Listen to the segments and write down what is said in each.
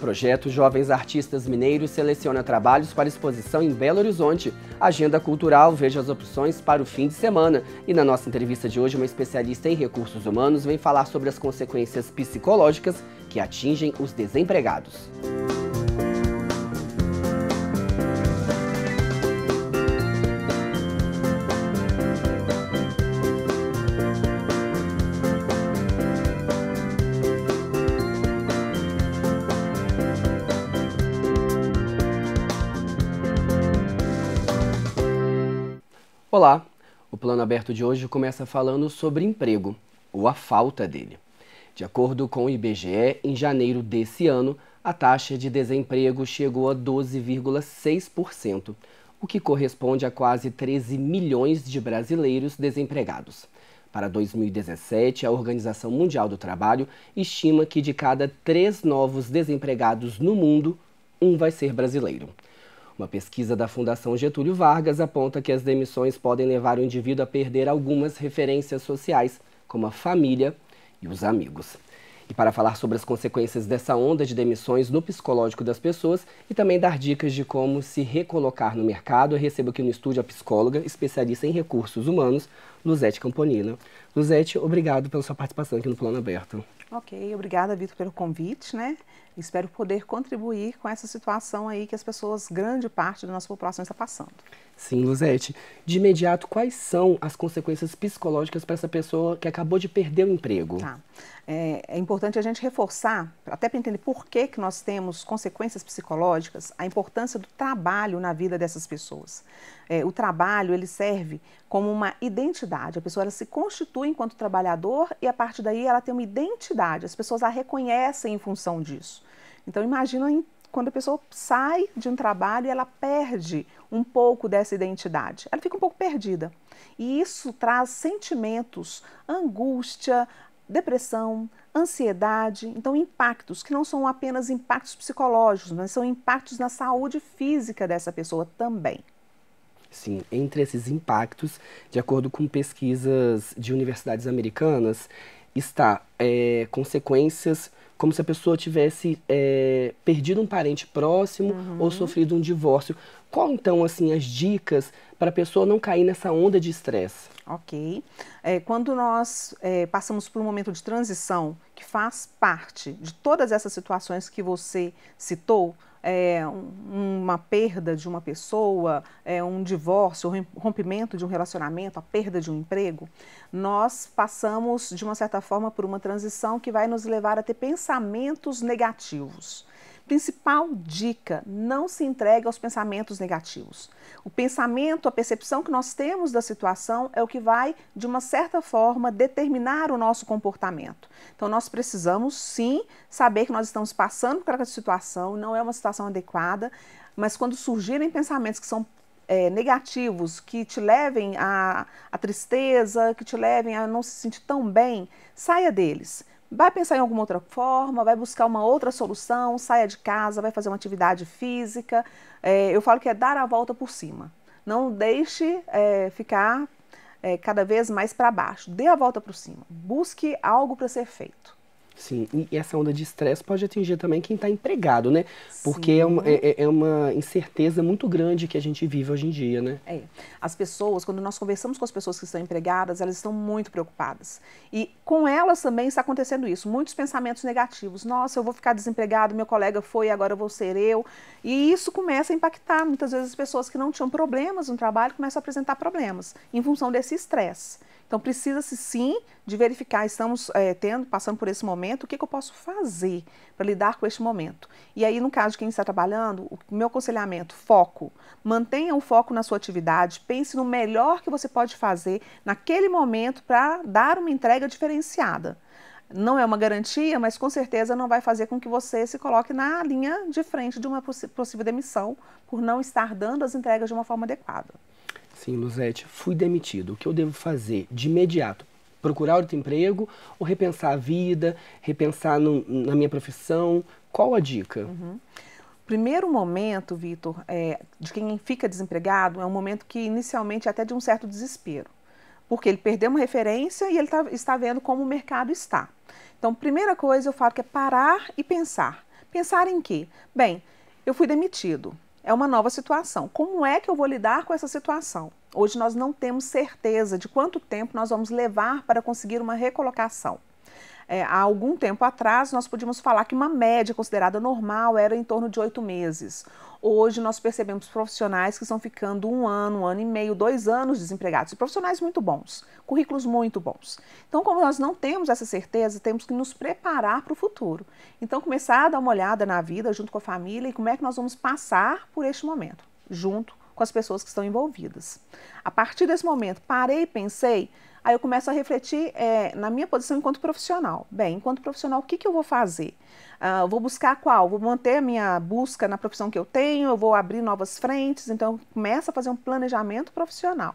Projeto Jovens Artistas Mineiros seleciona trabalhos para exposição em Belo Horizonte. Agenda cultural, veja as opções para o fim de semana. E na nossa entrevista de hoje, uma especialista em recursos humanos vem falar sobre as consequências psicológicas que atingem os desempregados. Olá, o Plano Aberto de hoje começa falando sobre emprego, ou a falta dele. De acordo com o IBGE, em janeiro desse ano, a taxa de desemprego chegou a 12,6%, o que corresponde a quase 13 milhões de brasileiros desempregados. Para 2017, a Organização Mundial do Trabalho estima que de cada 3 novos desempregados no mundo, um vai ser brasileiro. Uma pesquisa da Fundação Getúlio Vargas aponta que as demissões podem levar o indivíduo a perder algumas referências sociais, como a família e os amigos. E para falar sobre as consequências dessa onda de demissões no psicológico das pessoas e também dar dicas de como se recolocar no mercado, eu recebo aqui no estúdio a psicóloga, especialista em recursos humanos, Luzete Campolina. Luzete, obrigado pela sua participação aqui no Plano Aberto. Ok, obrigada, Vitor, pelo convite, né? Espero poder contribuir com essa situação aí que as pessoas, grande parte da nossa população está passando. Sim, Luzete. De imediato, quais são as consequências psicológicas para essa pessoa que acabou de perder o emprego? Tá. É importante a gente reforçar, até para entender por que nós temos consequências psicológicas, a importância do trabalho na vida dessas pessoas. O trabalho, ele serve como uma identidade. A pessoa, ela se constitui enquanto trabalhador e a partir daí ela tem uma identidade. As pessoas a reconhecem em função disso. Então imagina quando a pessoa sai de um trabalho e ela perde um pouco dessa identidade. Ela fica um pouco perdida. E isso traz sentimentos, angústia, depressão, ansiedade, então impactos que não são apenas impactos psicológicos, mas são impactos na saúde física dessa pessoa também. Sim, entre esses impactos, de acordo com pesquisas de universidades americanas, está consequências como se a pessoa tivesse perdido um parente próximo ou sofrido um divórcio. Qual, então, assim, as dicas para a pessoa não cair nessa onda de estresse? Ok. Quando nós passamos por um momento de transição, que faz parte de todas essas situações que você citou, uma perda de uma pessoa, um divórcio, o rompimento de um relacionamento, a perda de um emprego, nós passamos, de uma certa forma, por uma transição que vai nos levar a ter pensamentos negativos. Principal dica, não se entregue aos pensamentos negativos. O pensamento, a percepção que nós temos da situação é o que vai, de uma certa forma, determinar o nosso comportamento. Então, nós precisamos, sim, saber que nós estamos passando por aquela situação, não é uma situação adequada, mas quando surgirem pensamentos que são negativos, que te levem à tristeza, que te levem a não se sentir tão bem, saia deles. Vai pensar em alguma outra forma, vai buscar uma outra solução, saia de casa, vai fazer uma atividade física. Eu falo que é dar a volta por cima. Não deixe ficar cada vez mais para baixo. Dê a volta por cima. Busque algo para ser feito. Sim, e essa onda de estresse pode atingir também quem está empregado, né? Porque é uma incerteza muito grande que a gente vive hoje em dia, né? As pessoas, quando nós conversamos com as pessoas que estão empregadas, elas estão muito preocupadas. E com elas também está acontecendo isso, muitos pensamentos negativos. Nossa, eu vou ficar desempregado, meu colega foi, agora eu vou ser eu. E isso começa a impactar. Muitas vezes as pessoas que não tinham problemas no trabalho começam a apresentar problemas em função desse estresse. Então, precisa-se, sim, de verificar, estamos passando por esse momento, o que eu posso fazer para lidar com este momento. E aí, no caso de quem está trabalhando, o meu aconselhamento, foco. Mantenha o foco na sua atividade, pense no melhor que você pode fazer naquele momento para dar uma entrega diferenciada. Não é uma garantia, mas com certeza não vai fazer com que você se coloque na linha de frente de uma possível demissão por não estar dando as entregas de uma forma adequada. Sim, Luzete, fui demitido. O que eu devo fazer de imediato? Procurar outro emprego ou repensar a vida, repensar na minha profissão? Qual a dica? Primeiro momento, Vitor, de quem fica desempregado, é um momento que inicialmente é até de um certo desespero. Porque ele perdeu uma referência e ele está vendo como o mercado está. Então, primeira coisa eu falo que é parar e pensar. Pensar em que, bem, eu fui demitido, é uma nova situação. Como é que eu vou lidar com essa situação? Hoje nós não temos certeza de quanto tempo nós vamos levar para conseguir uma recolocação. Há algum tempo atrás, nós podíamos falar que uma média considerada normal era em torno de 8 meses. Hoje, nós percebemos profissionais que estão ficando 1 ano, 1 ano e meio, 2 anos desempregados. E profissionais muito bons, currículos muito bons. Então, como nós não temos essa certeza, temos que nos preparar para o futuro. Então, começar a dar uma olhada na vida junto com a família e como é que nós vamos passar por este momento, junto com as pessoas que estão envolvidas. A partir desse momento, parei e pensei, aí eu começo a refletir na minha posição enquanto profissional. Bem, enquanto profissional, o que, que eu vou fazer? Eu vou buscar qual? Vou manter a minha busca na profissão que eu tenho, eu vou abrir novas frentes, então eu começo a fazer um planejamento profissional.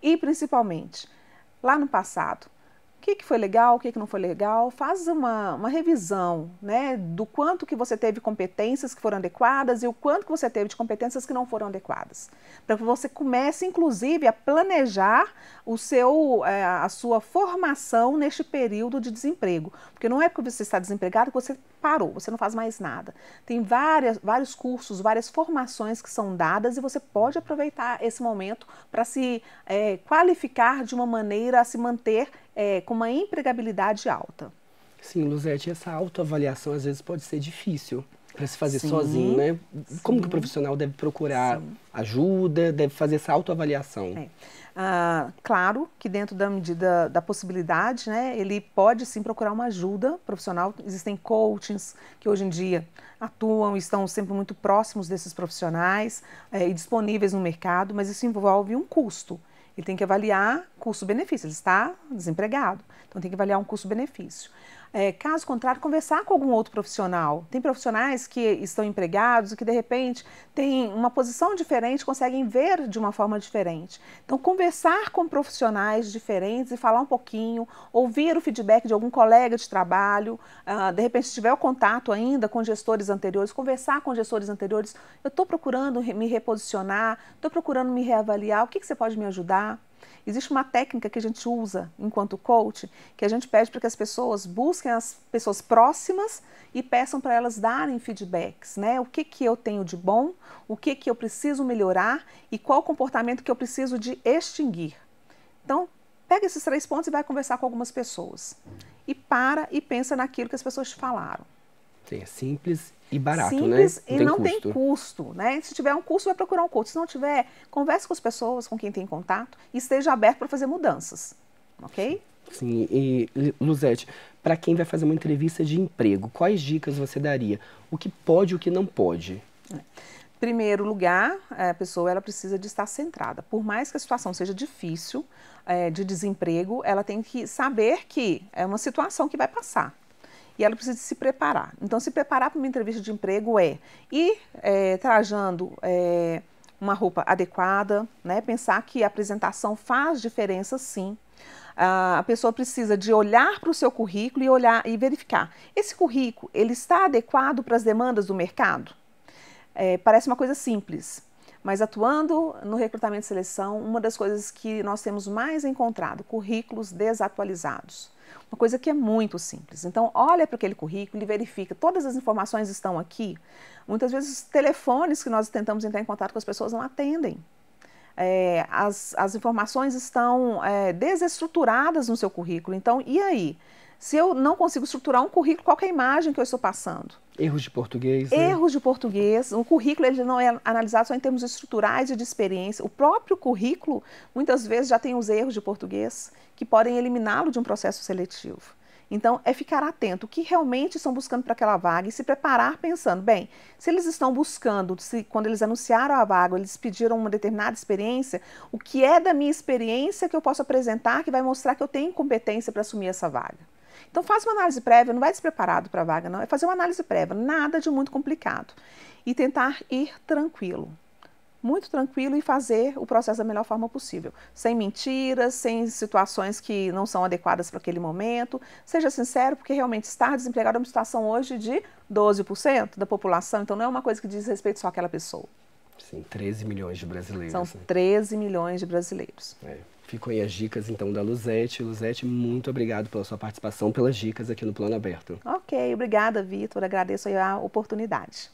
E, principalmente, lá no passado, o que, que foi legal, o que, que não foi legal, faz uma revisão, né, do quanto que você teve competências que foram adequadas e o quanto que você teve de competências que não foram adequadas. Para que você comece, inclusive, a planejar a sua formação neste período de desemprego. Porque não é porque você está desempregado que você parou, você não faz mais nada. Tem vários cursos, várias formações que são dadas e você pode aproveitar esse momento para se qualificar de uma maneira a se manter com uma empregabilidade alta. Sim, Luzete, essa autoavaliação às vezes pode ser difícil para se fazer sozinho, né? Como que o profissional deve procurar ajuda, deve fazer essa autoavaliação? Claro que dentro da medida da possibilidade, né, ele pode sim procurar uma ajuda profissional. Existem coachings que hoje em dia atuam e estão sempre muito próximos desses profissionais e disponíveis no mercado, mas isso envolve um custo. Ele tem que avaliar custo-benefício, ele está desempregado, então tem que avaliar um custo-benefício. Caso contrário, conversar com algum outro profissional. Tem profissionais que estão empregados e que, de repente, têm uma posição diferente, conseguem ver de uma forma diferente. Então, conversar com profissionais diferentes e falar um pouquinho, ouvir o feedback de algum colega de trabalho, de repente, se tiver o contato ainda com gestores anteriores, conversar com gestores anteriores, eu estou procurando me reposicionar, estou procurando me reavaliar, o que, que você pode me ajudar? Existe uma técnica que a gente usa enquanto coach, que a gente pede para que as pessoas busquem as pessoas próximas e peçam para elas darem feedbacks, né? O que, que eu tenho de bom, o que, que eu preciso melhorar e qual comportamento que eu preciso de extinguir. Então, pega esses 3 pontos e vai conversar com algumas pessoas. E para e pensa naquilo que as pessoas te falaram. Sim, é simples e barato, simples, né? Não tem custo, né? Se tiver um curso, vai procurar um curso. Se não tiver, converse com as pessoas, com quem tem contato e esteja aberto para fazer mudanças, ok? Sim, e Luzete, para quem vai fazer uma entrevista de emprego, quais dicas você daria? O que pode e o que não pode? Primeiro lugar, a pessoa ela precisa de estar centrada. Por mais que a situação seja difícil, de desemprego, ela tem que saber que é uma situação que vai passar. E ela precisa se preparar. Então, se preparar para uma entrevista de emprego é ir trajando uma roupa adequada, né? Pensar que a apresentação faz diferença, sim. A pessoa precisa de olhar para o seu currículo e olhar e verificar. Esse currículo, ele está adequado para as demandas do mercado? Parece uma coisa simples. Mas atuando no recrutamento e seleção, uma das coisas que nós temos mais encontrado, currículos desatualizados. Uma coisa que é muito simples. Então, olha para aquele currículo e verifica. Todas as informações estão aqui. Muitas vezes, os telefones que nós tentamos entrar em contato com as pessoas não atendem. As informações estão desestruturadas no seu currículo. Então, e aí? Se eu não consigo estruturar um currículo, qual que é a imagem que eu estou passando? Erros de português. Erros de português. O currículo ele não é analisado só em termos estruturais e de experiência. O próprio currículo, muitas vezes, já tem os erros de português que podem eliminá-lo de um processo seletivo. Então, é ficar atento. O que realmente estão buscando para aquela vaga e se preparar pensando, bem, se eles estão buscando, se quando eles anunciaram a vaga, eles pediram uma determinada experiência, o que é da minha experiência que eu posso apresentar que vai mostrar que eu tenho competência para assumir essa vaga? Então, faz uma análise prévia, não vai despreparado para a vaga, não. É fazer uma análise prévia, nada de muito complicado. E tentar ir tranquilo, muito tranquilo e fazer o processo da melhor forma possível. Sem mentiras, sem situações que não são adequadas para aquele momento. Seja sincero, porque realmente estar desempregado é uma situação hoje de 12% da população, então não é uma coisa que diz respeito só àquela pessoa. Sim, 13 milhões de brasileiros. São 13 milhões de brasileiros. Ficam aí as dicas, então, da Luzete. Luzete, muito obrigado pela sua participação, pelas dicas aqui no Plano Aberto. Ok, obrigada, Vitor. Agradeço aí a oportunidade.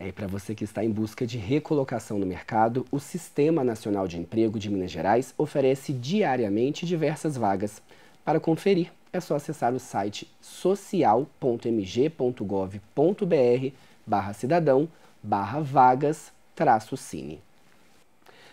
E para você que está em busca de recolocação no mercado, o Sistema Nacional de Emprego de Minas Gerais oferece diariamente diversas vagas. Para conferir, é só acessar o site social.mg.gov.br/cidadão/vagas-cine.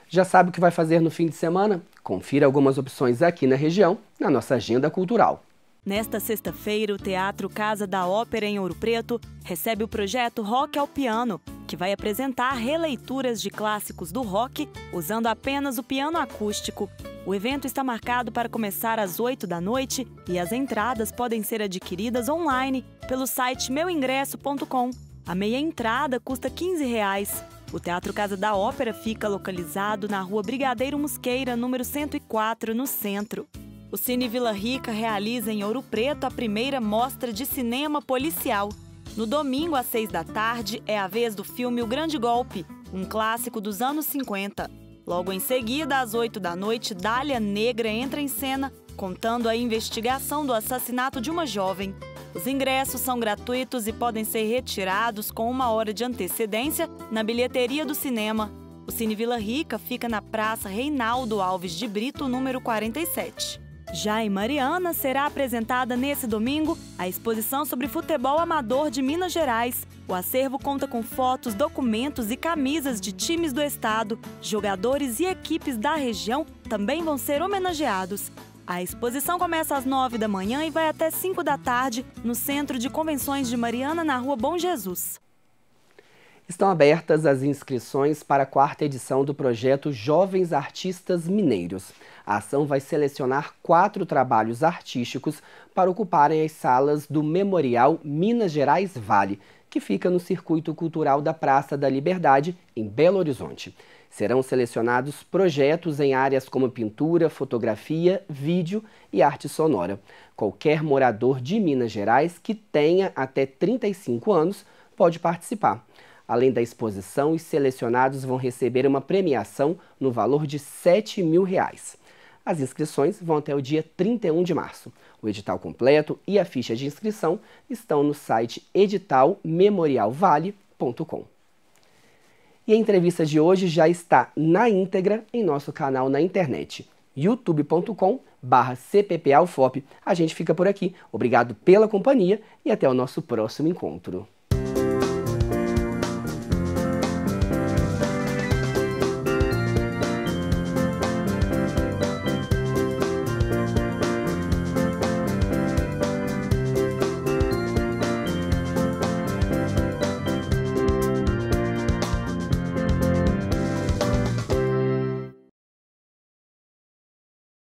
Já sabe o que vai fazer no fim de semana? Confira algumas opções aqui na região, na nossa agenda cultural. Nesta sexta-feira, o Teatro Casa da Ópera em Ouro Preto recebe o projeto Rock ao Piano, que vai apresentar releituras de clássicos do rock usando apenas o piano acústico. O evento está marcado para começar às 8 da noite e as entradas podem ser adquiridas online pelo site meuingresso.com. A meia entrada custa R$ 15,00. O Teatro Casa da Ópera fica localizado na Rua Brigadeiro Musqueira, número 104, no centro. O Cine Vila Rica realiza em Ouro Preto a primeira mostra de cinema policial. No domingo, às 6 da tarde, é a vez do filme O Grande Golpe, um clássico dos anos 50. Logo em seguida, às 8 da noite, Dália Negra entra em cena, contando a investigação do assassinato de uma jovem. Os ingressos são gratuitos e podem ser retirados com 1 hora de antecedência na bilheteria do cinema. O Cine Vila Rica fica na Praça Reinaldo Alves de Brito, número 47. Já em Mariana, será apresentada nesse domingo a exposição sobre futebol amador de Minas Gerais. O acervo conta com fotos, documentos e camisas de times do estado. Jogadores e equipes da região também vão ser homenageados. A exposição começa às 9 da manhã e vai até 5 da tarde, no Centro de Convenções de Mariana, na Rua Bom Jesus. Estão abertas as inscrições para a 4ª edição do projeto Jovens Artistas Mineiros. A ação vai selecionar 4 trabalhos artísticos para ocuparem as salas do Memorial Minas Gerais Vale, que fica no Circuito Cultural da Praça da Liberdade, em Belo Horizonte. Serão selecionados projetos em áreas como pintura, fotografia, vídeo e arte sonora. Qualquer morador de Minas Gerais que tenha até 35 anos pode participar. Além da exposição, os selecionados vão receber uma premiação no valor de R$ 7.000. As inscrições vão até o dia 31 de março. O edital completo e a ficha de inscrição estão no site editalmemorialvale.com. E a entrevista de hoje já está na íntegra em nosso canal na internet, youtube.com/cppalfop. A gente fica por aqui. Obrigado pela companhia e até o nosso próximo encontro.